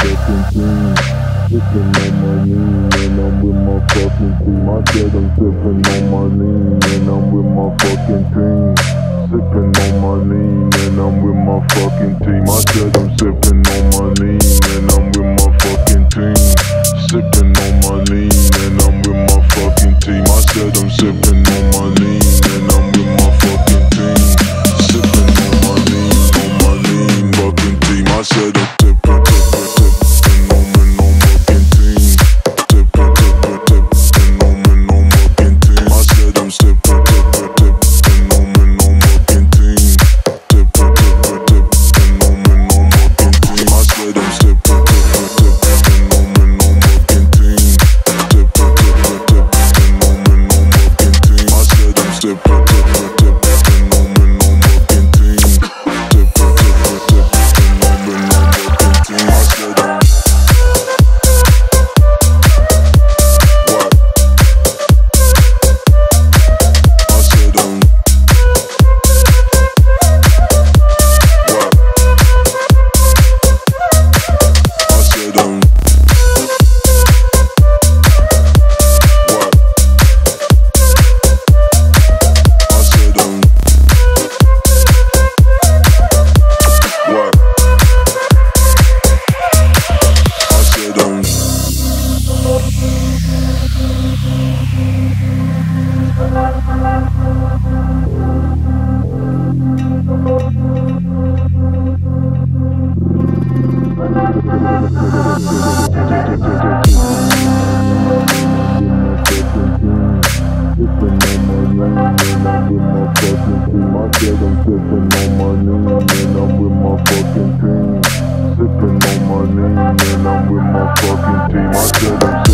fucking team. Sippin' on my lean, and I'm with my fucking team. I said I'm sippin' on my lean, and I'm with my fucking team. Sippin' on my lean, and I'm with my fucking team. I said I'm sippin' on my lean, and I'm with my fucking team. Sippin' on my lean, and I'm with my fucking team. I said I'm sippin' on my lean, and I'm with my fucking team. Sippin' on my lean, fucking team. I said I'm sippin' on my lean, and I'm with my fucking team. I said I'm